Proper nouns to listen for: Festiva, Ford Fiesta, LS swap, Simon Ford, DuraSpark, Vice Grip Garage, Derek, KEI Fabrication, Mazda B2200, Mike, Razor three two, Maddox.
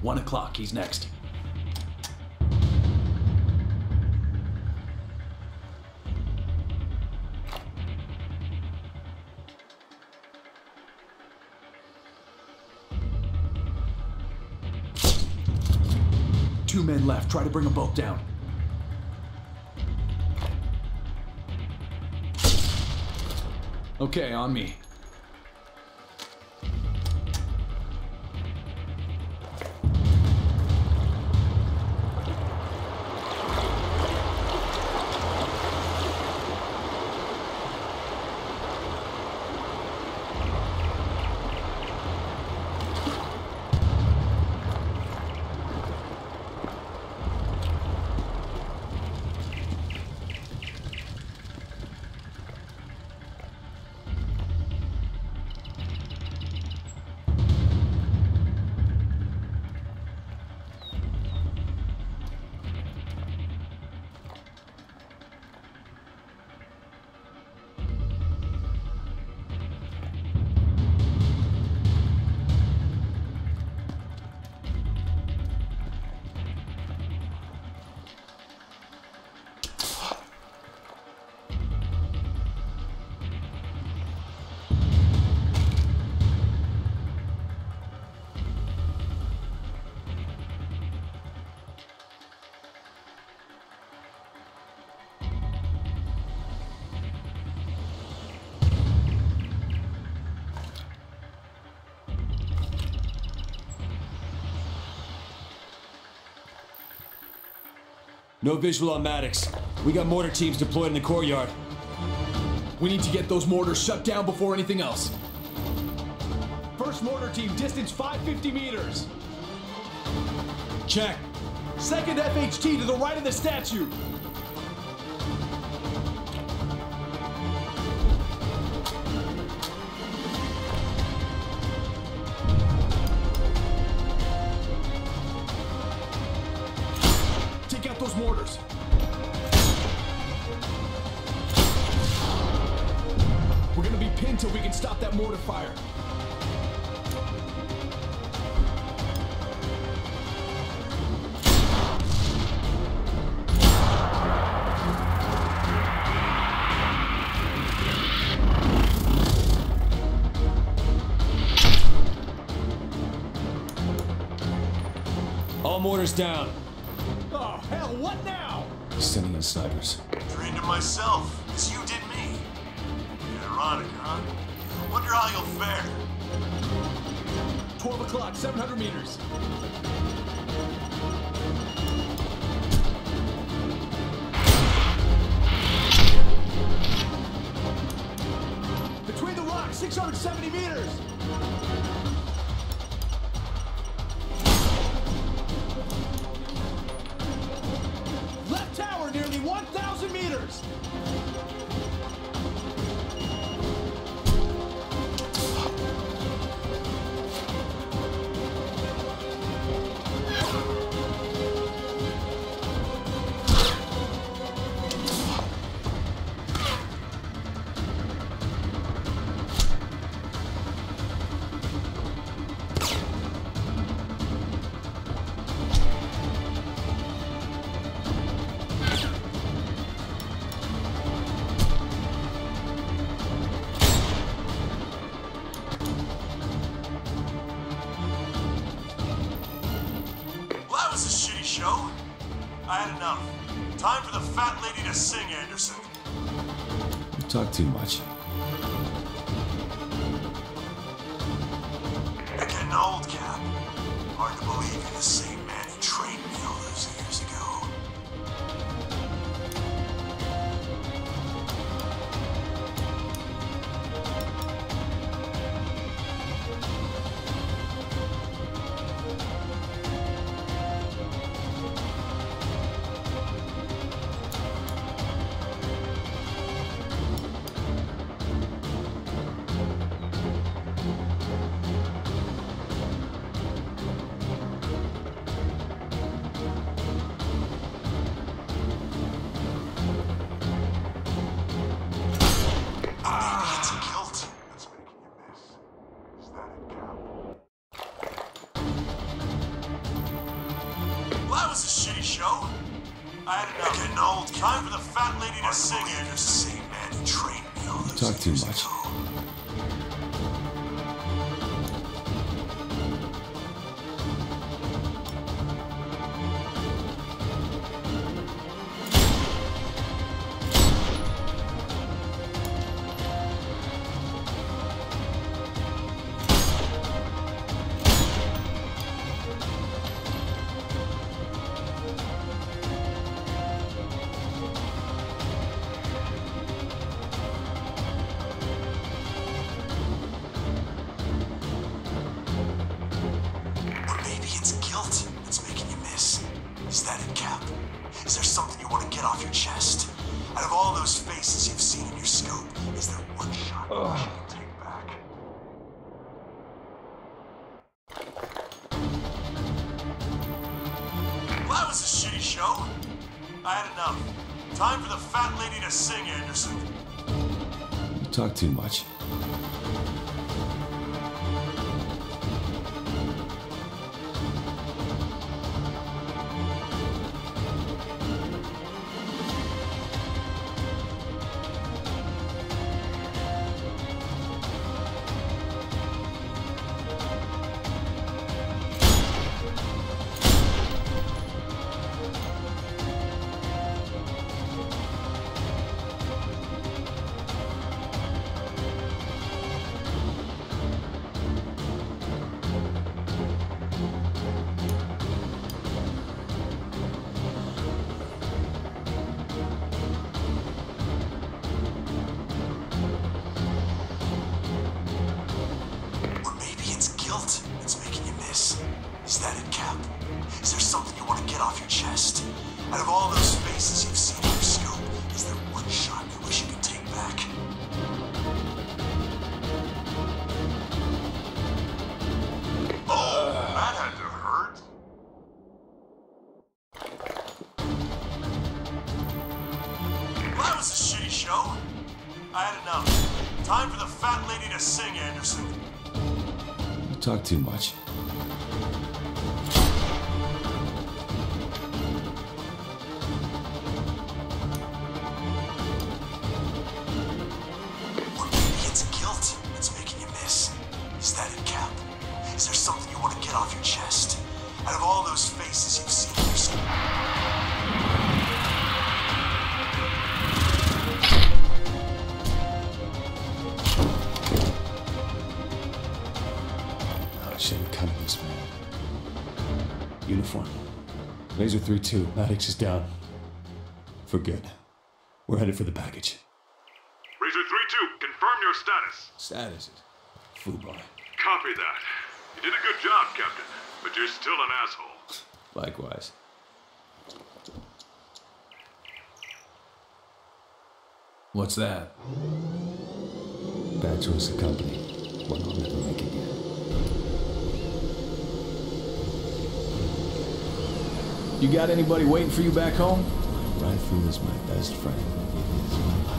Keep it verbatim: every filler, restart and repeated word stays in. One o'clock, he's next. Two men left, try to bring them both down. Okay, on me. No visual on Maddox. We got mortar teams deployed in the courtyard. We need to get those mortars shut down before anything else. First mortar team, distance five hundred fifty meters. Check. Second F H T to the right of the statue. Mortars down. Oh, hell, what now? Sending in snipers. Dreamed of myself, as you did me. Ironic, huh? Wonder how you'll fare. twelve o'clock, seven hundred meters. Between the rocks, six hundred seventy meters. one thousand meters! Talk too much. Again, old Cap. Hard to believe you're the same man who trained me all those years I've gotten old. Time for the fat lady to sing. The same man who trained me all those Talk too years much. Ago. Too much. Talk too much. Razor three two. Maddox is down. For good. We're headed for the package. Razor three two, confirm your status. Status? Fubar. Copy that. You did a good job, Captain, but you're still an asshole. Likewise. What's that? Badge was the company. One I'll never make again. You got anybody waiting for you back home? Rifle is my best friend.